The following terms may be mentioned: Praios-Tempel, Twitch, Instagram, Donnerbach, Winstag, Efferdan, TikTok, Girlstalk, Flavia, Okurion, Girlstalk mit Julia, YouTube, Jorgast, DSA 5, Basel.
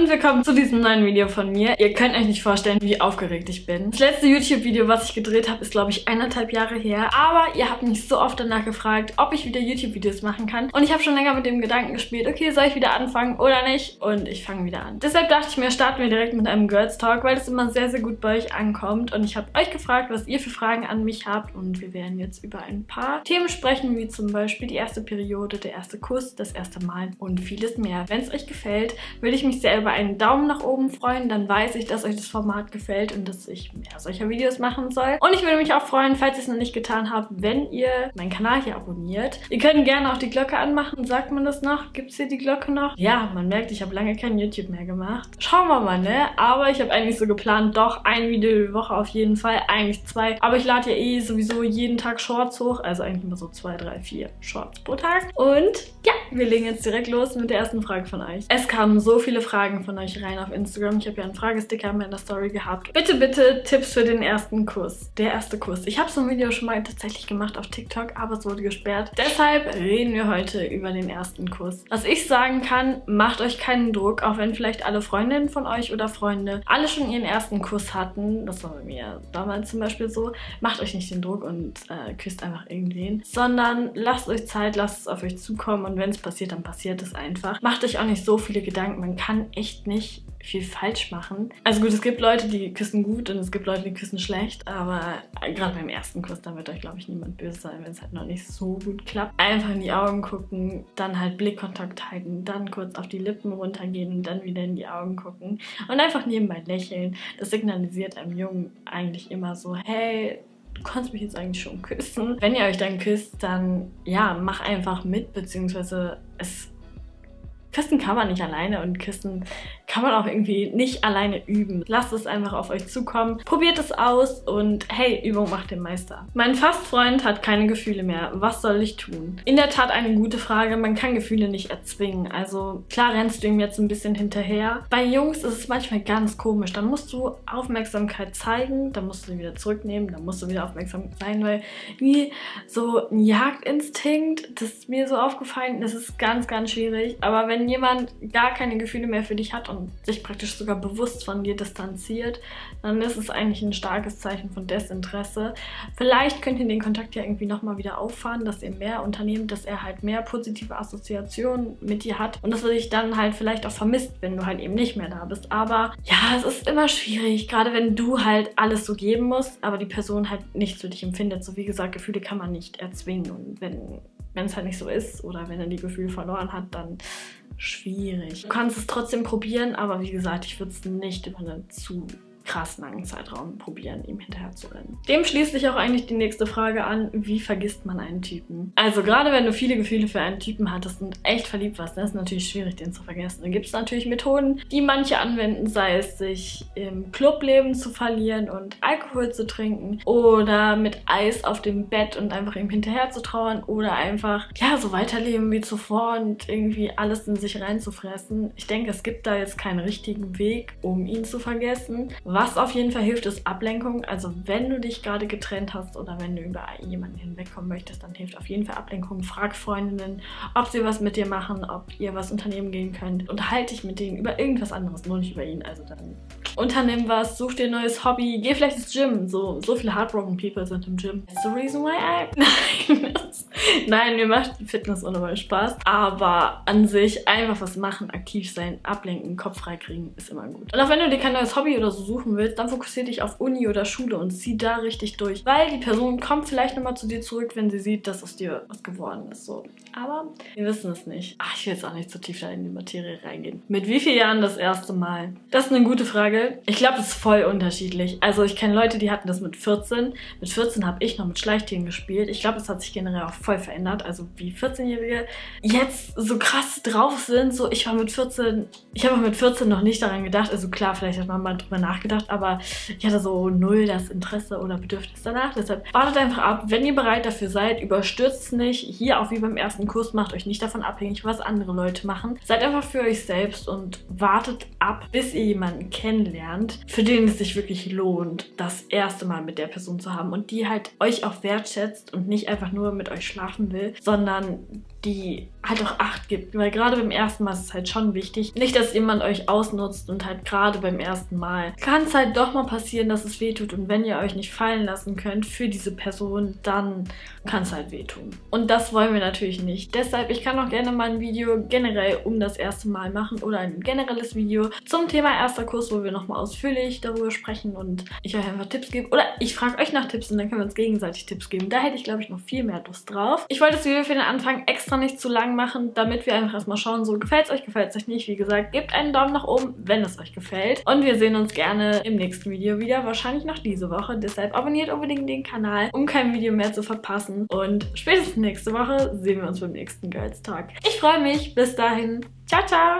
Und willkommen zu diesem neuen Video von mir. Ihr könnt euch nicht vorstellen, wie aufgeregt ich bin. Das letzte YouTube-Video, was ich gedreht habe, ist, glaube ich, 1,5 Jahre her. Aber ihr habt mich so oft danach gefragt, ob ich wieder YouTube-Videos machen kann. Und ich habe schon länger mit dem Gedanken gespielt, okay, soll ich wieder anfangen oder nicht? Und ich fange wieder an. Deshalb dachte ich mir, starten wir direkt mit einem Girlstalk, weil es immer sehr, sehr gut bei euch ankommt. Und ich habe euch gefragt, was ihr für Fragen an mich habt. Und wir werden jetzt über ein paar Themen sprechen, wie zum Beispiel die erste Periode, der erste Kuss, das erste Mal und vieles mehr. Wenn es euch gefällt, würde ich mich sehr über einen Daumen nach oben freuen, dann weiß ich, dass euch das Format gefällt und dass ich mehr solcher Videos machen soll. Und ich würde mich auch freuen, falls ihr es noch nicht getan habt, wenn ihr meinen Kanal hier abonniert. Ihr könnt gerne auch die Glocke anmachen. Sagt man das noch? Gibt es hier die Glocke noch? Ja, man merkt, ich habe lange kein YouTube mehr gemacht. Schauen wir mal, ne? Aber ich habe eigentlich so geplant, doch ein Video die Woche auf jeden Fall, eigentlich 2. Aber ich lade ja eh sowieso jeden Tag Shorts hoch, also eigentlich immer so 2, 3, 4 Shorts pro Tag. Und ja, wir legen jetzt direkt los mit der ersten Frage von euch. Es kamen so viele Fragen von euch rein auf Instagram. Ich habe ja einen Fragesticker in der Story gehabt. Bitte, bitte Tipps für den ersten Kuss. Der erste Kuss. Ich habe so ein Video schon mal tatsächlich gemacht auf TikTok, aber es wurde gesperrt. Deshalb reden wir heute über den ersten Kuss. Was ich sagen kann, macht euch keinen Druck, auch wenn vielleicht alle Freundinnen von euch oder Freunde alle schon ihren ersten Kuss hatten. Das war bei mir damals zum Beispiel so. Macht euch nicht den Druck und küsst einfach irgendwen, sondern lasst euch Zeit, lasst es auf euch zukommen und wenn es passiert, dann passiert es einfach. Macht euch auch nicht so viele Gedanken, man kann echt nicht viel falsch machen. Also gut, es gibt Leute, die küssen gut und es gibt Leute, die küssen schlecht, aber gerade beim ersten Kuss, da wird euch, glaube ich, niemand böse sein, wenn es halt noch nicht so gut klappt. Einfach in die Augen gucken, dann halt Blickkontakt halten, dann kurz auf die Lippen runtergehen und dann wieder in die Augen gucken und einfach nebenbei lächeln. Das signalisiert einem Jungen eigentlich immer so, hey, du konntest mich jetzt eigentlich schon küssen. Wenn ihr euch dann küsst, dann ja, mach einfach mit, beziehungsweise Küssen kann man nicht alleine und Küssen kann man auch irgendwie nicht alleine üben. Lasst es einfach auf euch zukommen, probiert es aus und hey, Übung macht den Meister. Mein Fastfreund hat keine Gefühle mehr. Was soll ich tun? In der Tat eine gute Frage. Man kann Gefühle nicht erzwingen. Also klar rennst du ihm jetzt ein bisschen hinterher. Bei Jungs ist es manchmal ganz komisch. Dann musst du Aufmerksamkeit zeigen, dann musst du sie wieder zurücknehmen, dann musst du wieder aufmerksam sein, weil wie so ein Jagdinstinkt, das ist mir so aufgefallen, das ist ganz, ganz schwierig. Aber wenn jemand gar keine Gefühle mehr für dich hat und sich praktisch sogar bewusst von dir distanziert, dann ist es eigentlich ein starkes Zeichen von Desinteresse. Vielleicht könnt ihr den Kontakt ja irgendwie nochmal wieder auffahren, dass ihr mehr unternehmt, dass er halt mehr positive Assoziationen mit dir hat und dass er dich dann halt vielleicht auch vermisst, wenn du halt eben nicht mehr da bist. Aber ja, es ist immer schwierig, gerade wenn du halt alles so geben musst, aber die Person halt nichts für dich empfindet. So wie gesagt, Gefühle kann man nicht erzwingen und wenn es halt nicht so ist oder wenn er die Gefühle verloren hat, dann schwierig. Du kannst es trotzdem probieren, aber wie gesagt, ich würde es nicht über eine zu krass langen Zeitraum probieren, ihm hinterher zu rennen. Dem schließt sich auch eigentlich die nächste Frage an, wie vergisst man einen Typen? Also gerade wenn du viele Gefühle für einen Typen hattest und echt verliebt warst, dann ist es natürlich schwierig, den zu vergessen. Dann gibt es natürlich Methoden, die manche anwenden, sei es sich im Clubleben zu verlieren und Alkohol zu trinken oder mit Eis auf dem Bett und einfach ihm hinterher zu trauern oder einfach, ja, so weiterleben wie zuvor und irgendwie alles in sich reinzufressen. Ich denke, es gibt da jetzt keinen richtigen Weg, um ihn zu vergessen. Was auf jeden Fall hilft, ist Ablenkung. Also wenn du dich gerade getrennt hast oder wenn du über jemanden hinwegkommen möchtest, dann hilft auf jeden Fall Ablenkung. Frag Freundinnen, ob sie was mit dir machen, ob ihr was unternehmen gehen könnt. Unterhalte dich mit denen über irgendwas anderes, nur nicht über ihn. Also dann unternimm was, such dir ein neues Hobby, geh vielleicht ins Gym. So viele heartbroken people sind im Gym. That's the reason why Nein, mir macht Fitness unnormal Spaß. Aber an sich einfach was machen, aktiv sein, ablenken, Kopf freikriegen ist immer gut. Und auch wenn du dir kein neues Hobby oder so suchst, willst, dann fokussier dich auf Uni oder Schule und zieh da richtig durch. Weil die Person kommt vielleicht nochmal zu dir zurück, wenn sie sieht, dass aus dir was geworden ist. So. Aber wir wissen es nicht. Ach, ich will jetzt auch nicht zu tief da in die Materie reingehen. Mit wie vielen Jahren das erste Mal? Das ist eine gute Frage. Ich glaube, das ist voll unterschiedlich. Also ich kenne Leute, die hatten das mit 14. Mit 14 habe ich noch mit Schleichtieren gespielt. Ich glaube, das hat sich generell auch voll verändert. Also wie 14-Jährige jetzt so krass drauf sind. So, ich war mit 14, ich habe mit 14 noch nicht daran gedacht. Also klar, vielleicht hat man mal drüber nachgedacht, aber ich hatte so null das Interesse oder Bedürfnis danach. Deshalb wartet einfach ab, wenn ihr bereit dafür seid, überstürzt es nicht. Hier auch wie beim ersten Kurs, macht euch nicht davon abhängig, was andere Leute machen. Seid einfach für euch selbst und wartet ab, bis ihr jemanden kennenlernt, für den es sich wirklich lohnt, das erste Mal mit der Person zu haben und die halt euch auch wertschätzt und nicht einfach nur mit euch schlafen will, sondern die halt auch Acht gibt. Weil gerade beim ersten Mal ist es halt schon wichtig. Nicht, dass jemand euch ausnutzt und halt gerade beim ersten Mal. Kann es halt doch mal passieren, dass es wehtut. Und wenn ihr euch nicht fallen lassen könnt für diese Person, dann kann es halt wehtun. Und das wollen wir natürlich nicht. Deshalb, ich kann auch gerne mal ein Video generell um das erste Mal machen oder ein generelles Video zum Thema erster Kuss, wo wir nochmal ausführlich darüber sprechen und ich euch einfach Tipps gebe. Oder ich frage euch nach Tipps und dann können wir uns gegenseitig Tipps geben. Da hätte ich, glaube ich, noch viel mehr Lust drauf. Ich wollte das Video für den Anfang extra nicht zu lang machen, damit wir einfach erstmal schauen, so gefällt es euch nicht. Wie gesagt, gebt einen Daumen nach oben, wenn es euch gefällt. Und wir sehen uns gerne im nächsten Video wieder, wahrscheinlich noch diese Woche. Deshalb abonniert unbedingt den Kanal, um kein Video mehr zu verpassen. Und spätestens nächste Woche sehen wir uns beim nächsten Girls Talk. Ich freue mich. Bis dahin. Ciao, ciao.